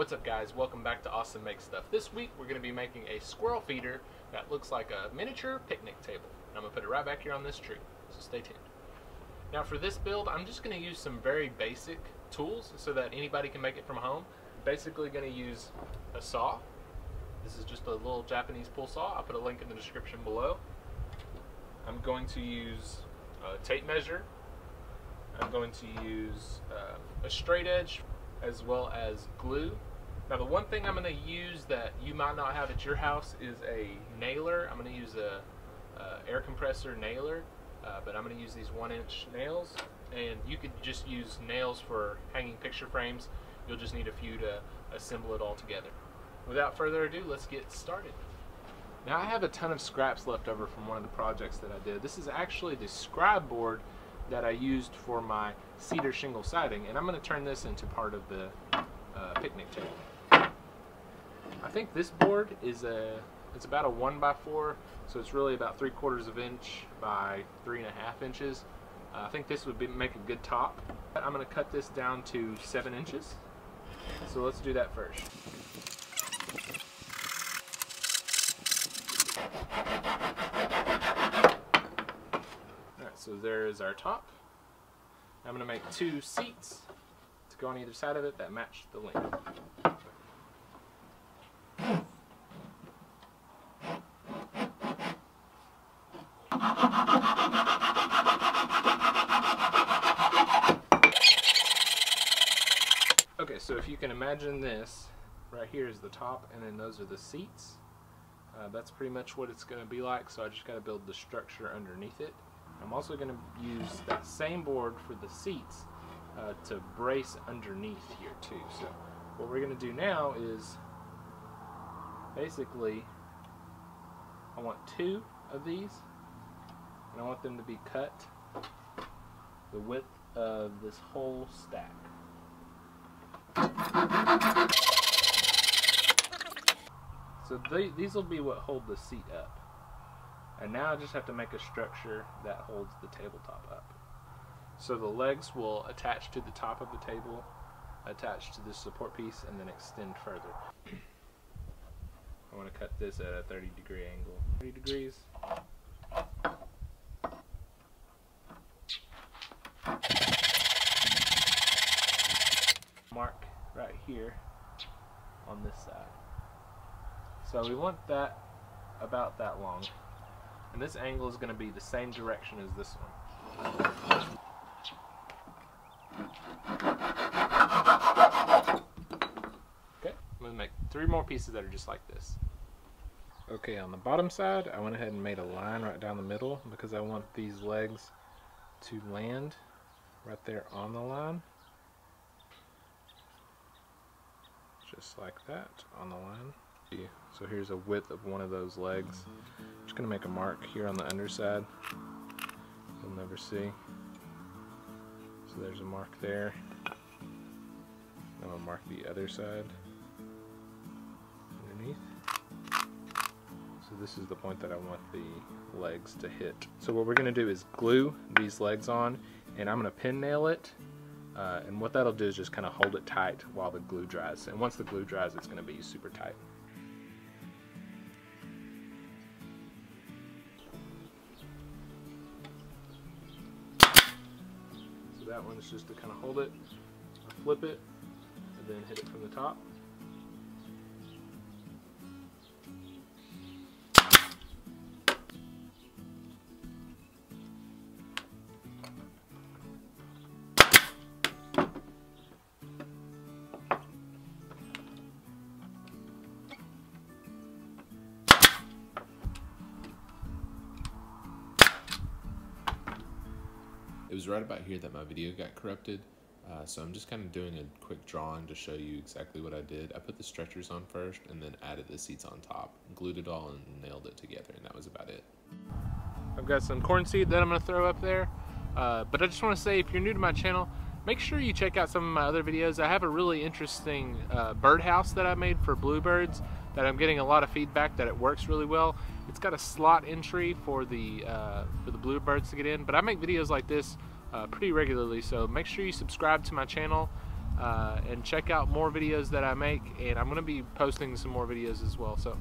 What's up guys, welcome back to Austin Makes Stuff. This week we're going to be making a squirrel feeder that looks like a miniature picnic table. And I'm going to put it right back here on this tree, so stay tuned. Now for this build I'm just going to use some very basic tools so that anybody can make it from home. I'm basically going to use a saw. This is just a little Japanese pull saw. I'll put a link in the description below. I'm going to use a tape measure. I'm going to use a straight edge as well as glue. Now the one thing I'm going to use that you might not have at your house is a nailer. I'm going to use a air compressor nailer, but I'm going to use these 1-inch nails, and you could just use nails for hanging picture frames. You'll just need a few to assemble it all together. Without further ado, let's get started. Now I have a ton of scraps left over from one of the projects that I did. This is actually the scribe board that I used for my cedar shingle siding, and I'm going to turn this into part of the picnic table. I think this board is it's about a 1x4, so it's really about 3/4 of an inch by 3.5 inches. I think this would make a good top. I'm going to cut this down to 7 inches, so let's do that first. So there is our top. I'm going to make 2 seats to go on either side of it that match the length. Okay, so if you can imagine this, right here is the top and then those are the seats. That's pretty much what it's going to be like, so I just got to build the structure underneath it. I'm also going to use that same board for the seats to brace underneath here too. So what we're going to do now is basically I want 2 of these and I want them to be cut the width of this whole stack. So these will be what hold the seat up. And now I just have to make a structure that holds the tabletop up. So the legs will attach to the top of the table, attach to this support piece, and then extend further. I want to cut this at a 30-degree angle. 30 degrees. Mark right here on this side. So we want that about that long. And this angle is going to be the same direction as this one. Okay, I'm going to make 3 more pieces that are just like this. Okay, on the bottom side, I went ahead and made a line right down the middle because I want these legs to land right there on the line. Just like that, on the line. So here's a width of one of those legs. I'm just going to make a mark here on the underside. You'll never see. So there's a mark there. I'm going to mark the other side underneath. So this is the point that I want the legs to hit. So what we're going to do is glue these legs on, and I'm going to pin nail it. And what that'll do is just kind of hold it tight while the glue dries. And once the glue dries, it's going to be super tight. So that one is just to kind of hold it, flip it, and then hit it from the top. It was right about here that my video got corrupted, so I'm just kind of doing a quick drawing to show you exactly what I did. I put the stretchers on first and then added the seats on top, glued it all and nailed it together, and that was about it. I've got some corn seed that I'm going to throw up there, but I just want to say if you're new to my channel, make sure you check out some of my other videos. I have a really interesting birdhouse that I made for bluebirds that I'm getting a lot of feedback that it works really well. It's got a slot entry for the bluebirds to get in, but I make videos like this pretty regularly, so make sure you subscribe to my channel and check out more videos that I make, and I'm going to be posting some more videos as well. So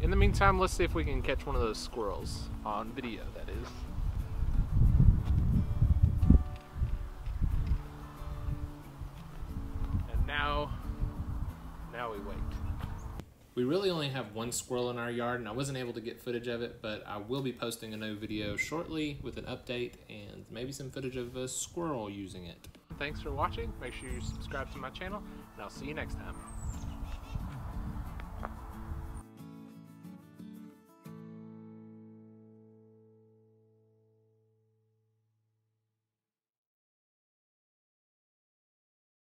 in the meantime, let's see if we can catch one of those squirrels on video, that is. And now we wait. We really only have one squirrel in our yard, and I wasn't able to get footage of it, but I will be posting a new video shortly with an update and maybe some footage of a squirrel using it. Thanks for watching. Make sure you subscribe to my channel, and I'll see you next time.